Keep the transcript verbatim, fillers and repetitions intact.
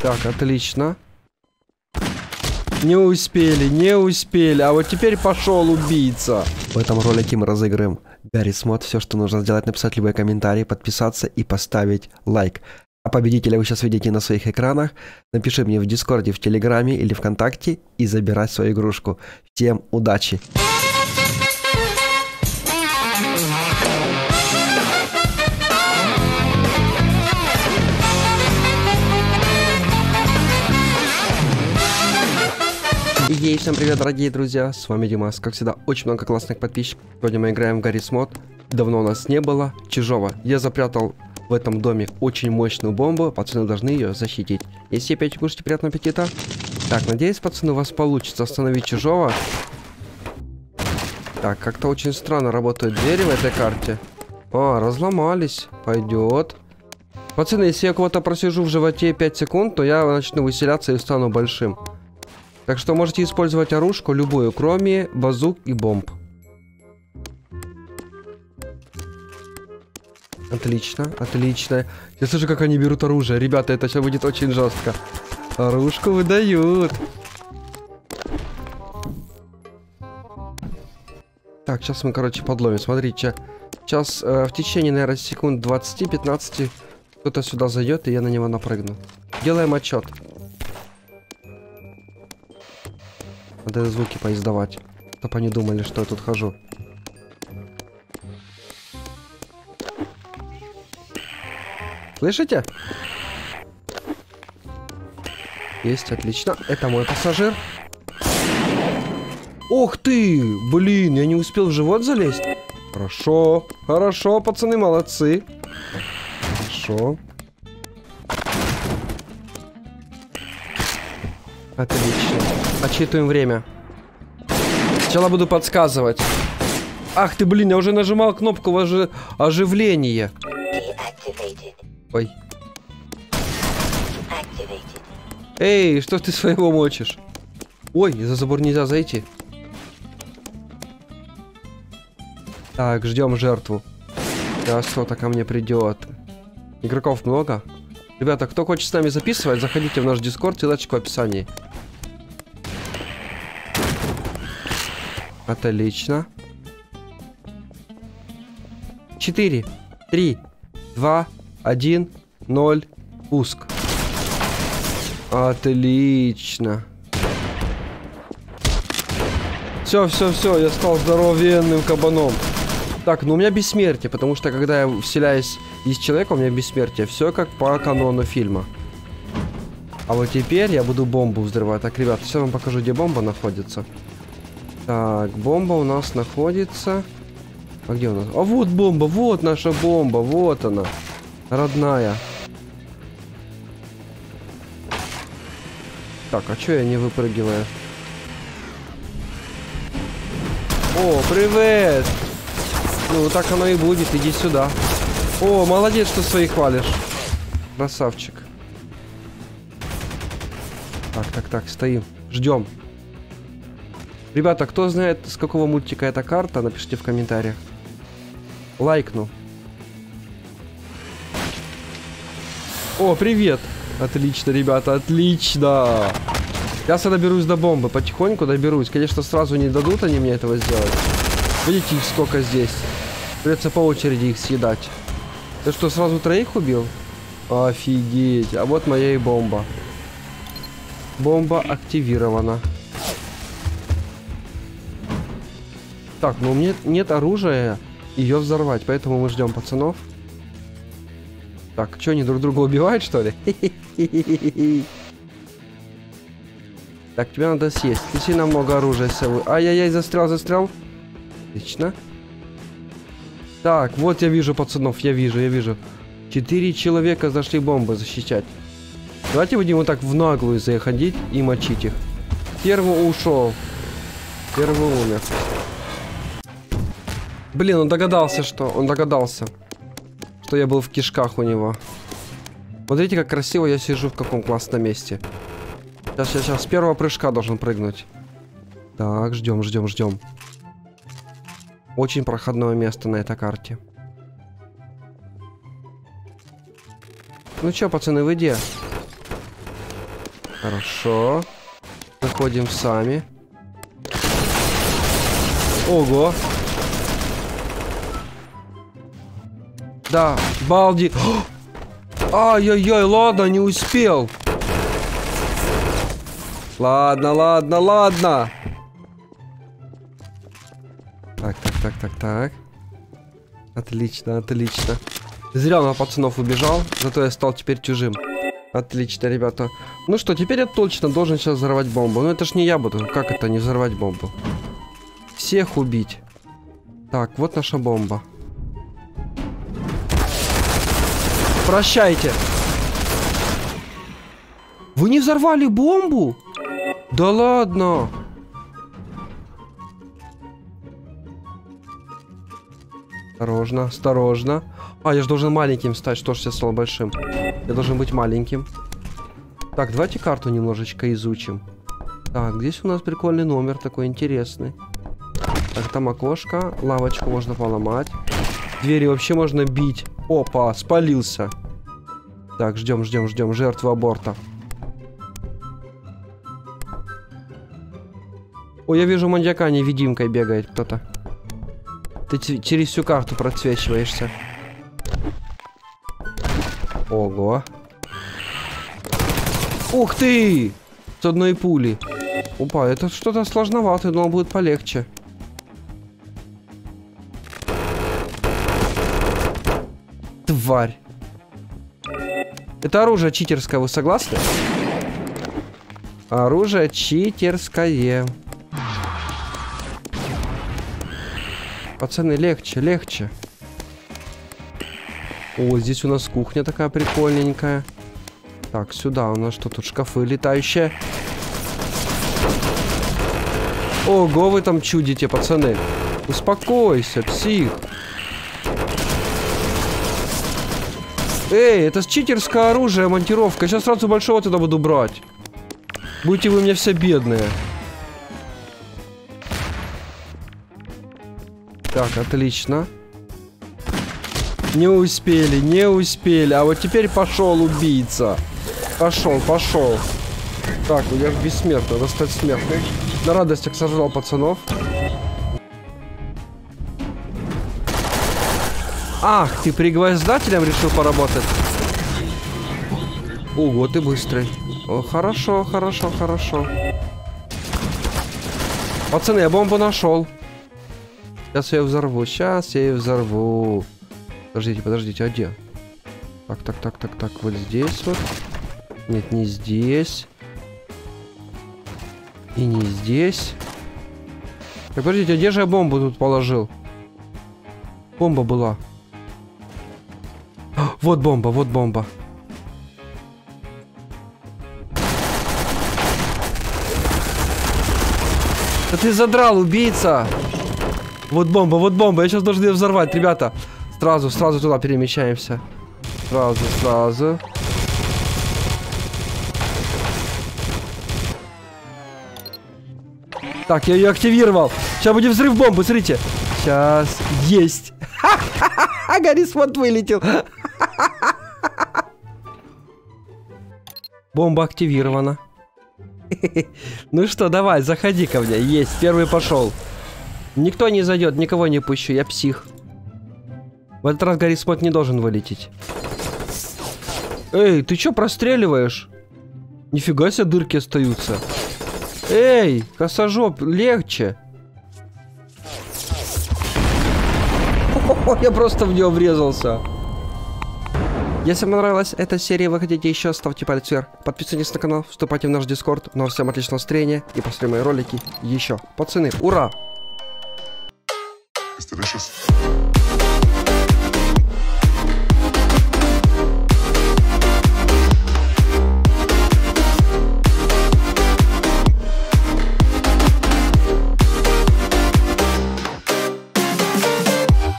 Так, отлично. Не успели, не успели. А вот теперь пошел убийца. В этом ролике мы разыграем Garry's Mod. Все, что нужно сделать, написать любой комментарий, подписаться и поставить лайк. А победителя вы сейчас видите на своих экранах. Напиши мне в Дискорде, в Телеграме или ВКонтакте и забирай свою игрушку. Всем удачи! Ей, всем привет, дорогие друзья, с вами Димас, как всегда, очень много классных подписчиков. Сегодня мы играем в Garry's Mod, давно у нас не было Чужого. Я запрятал в этом доме очень мощную бомбу, пацаны должны ее защитить. Если опять кушайте, приятного аппетита. Так, надеюсь, пацаны, у вас получится остановить Чужого. Так, как-то очень странно работают двери в этой карте. А, разломались, пойдет. Пацаны, если я кого-то просижу в животе пять секунд, то я начну выселяться и стану большим. Так что можете использовать оружку любую, кроме базук и бомб. Отлично, отлично. Я слышу, как они берут оружие. Ребята, это сейчас будет очень жестко. Оружку выдают. Так, сейчас мы, короче, подловим. Смотрите, сейчас э, в течение, наверное, секунд двадцати-пятнадцати кто-то сюда зайдет, и я на него напрыгну. Делаем отчет. Надо звуки поиздавать, чтобы они думали, что я тут хожу. Слышите? Есть, отлично. Это мой пассажир. Ух ты! Блин, я не успел в живот залезть. Хорошо, хорошо, пацаны, молодцы. Хорошо. Отлично. Отчитываем время. Сначала буду подсказывать. Ах ты, блин, я уже нажимал кнопку ожи... оживления. Ой. Эй, что ты своего мочишь? Ой, за забор нельзя зайти. Так, ждем жертву. Да, кто-то ко мне придет. Игроков много. Ребята, кто хочет с нами записывать, заходите в наш Discord, ссылочка в описании. Отлично. четыре, три, два, один, ноль. Пуск. Отлично. Все, все, все, я стал здоровенным кабаном. Так, ну у меня бессмертие, потому что когда я вселяюсь из человека, у меня бессмертие. Все как по канону фильма. А вот теперь я буду бомбу взрывать. Так, ребят, все вам покажу, где бомба находится. Так, бомба у нас находится... А где у нас? А вот бомба, вот наша бомба, вот она. Родная. Так, а чё я не выпрыгиваю? О, привет! Ну, так оно и будет, иди сюда. О, молодец, что своих валишь. Красавчик. Так, так, так, стоим, ждем. Ребята, кто знает, с какого мультика эта карта, напишите в комментариях. Лайкну. О, привет! Отлично, ребята, отлично! Сейчас я доберусь до бомбы, потихоньку доберусь. Конечно, сразу не дадут они мне этого сделать. Видите, их сколько здесь. Придется по очереди их съедать. Ты что, сразу троих убил? Офигеть, а вот моя и бомба. Бомба активирована. Так, ну у меня нет оружия ее взорвать, поэтому мы ждем пацанов. Так, что, они друг друга убивают, что ли? Так, тебе надо съесть. Ты сильно много оружия с собой. Ай-яй-яй, застрял, застрял. Отлично. Так, вот я вижу пацанов, я вижу, я вижу. Четыре человека зашли бомбы защищать. Давайте будем вот так в наглую заходить и мочить их. Первый ушел. Первый умер. Блин, он догадался, что... Он догадался, что я был в кишках у него. Смотрите, как красиво я сижу, в каком классном месте. Сейчас, сейчас, сейчас. С первого прыжка должен прыгнуть. Так, ждем, ждем, ждем. Очень проходное место на этой карте. Ну чё, пацаны, вы где? Хорошо. Заходим сами. Ого. Да, балди. Ай-яй-яй, ладно, не успел. Ладно, ладно, ладно. Так, так, так, так, так. Отлично, отлично. Зря на пацанов убежал, зато я стал теперь чужим. Отлично, ребята. Ну что, теперь я точно должен сейчас взорвать бомбу. Но это ж не я буду. Как это не взорвать бомбу? Всех убить. Так, вот наша бомба. Прощайте. Вы не взорвали бомбу? Да ладно. Осторожно, осторожно. А, я же должен маленьким стать. Что ж я стал большим? Я должен быть маленьким. Так, давайте карту немножечко изучим. Так, здесь у нас прикольный номер такой интересный. Так, там окошко. Лавочку можно поломать. Двери вообще можно бить. Опа, спалился. Так, ждем, ждем, ждем. Жертва аборта. Ой, я вижу маньяка, невидимкой бегает кто-то. Ты через всю карту просвечиваешься. Ого. Ух ты! С одной пули. Опа, это что-то сложновато, я думал, будет полегче. Тварь. Это оружие читерское, вы согласны? Оружие читерское. Пацаны, легче, легче. О, здесь у нас кухня такая прикольненькая. Так, сюда у нас что тут? Шкафы летающие. Ого, вы там чудите, пацаны. Успокойся, псих. Эй, это читерское оружие, монтировка. Я сейчас сразу большого туда буду брать. Будете вы у меня все бедные. Так, отлично. Не успели, не успели. А вот теперь пошел убийца. Пошел, пошел. Так, я же бессмертный, надо стать смертным. На радостях сожрал пацанов. Ах, ты пригвоздателем решил поработать? Ого, ты быстрый. О, хорошо, хорошо, хорошо. Пацаны, я бомбу нашел. Сейчас я ее взорву, сейчас я ее взорву. Подождите, подождите, а где? Так, так, так, так, так, вот здесь вот. Нет, не здесь. И не здесь. Так, подождите, а где же я бомбу тут положил? Бомба была. А, вот бомба, вот бомба. Да ты задрал, убийца! Вот бомба, вот бомба. Я сейчас должен ее взорвать, ребята. Сразу, сразу туда перемещаемся. Сразу, сразу. Так, я ее активировал. Сейчас будет взрыв бомбы, смотрите. Сейчас. Есть. Ха-ха-ха. Гаррис Mod вылетел. Бомба активирована. Ну что, давай, заходи ко мне. Есть, первый пошел. Никто не зайдет, никого не пущу, я псих. В этот раз Гаррис Mod не должен вылететь. Эй, ты чё простреливаешь? Нифига себе, дырки остаются. Эй, косожоп, легче. О-о-о, я просто в него врезался. Если вам понравилась эта серия, вы хотите еще, ставьте палец вверх, подписывайтесь на канал, вступайте в наш Discord. Ну а всем отличного настроения и после мои ролики еще. Пацаны, ура! Ты сейчас...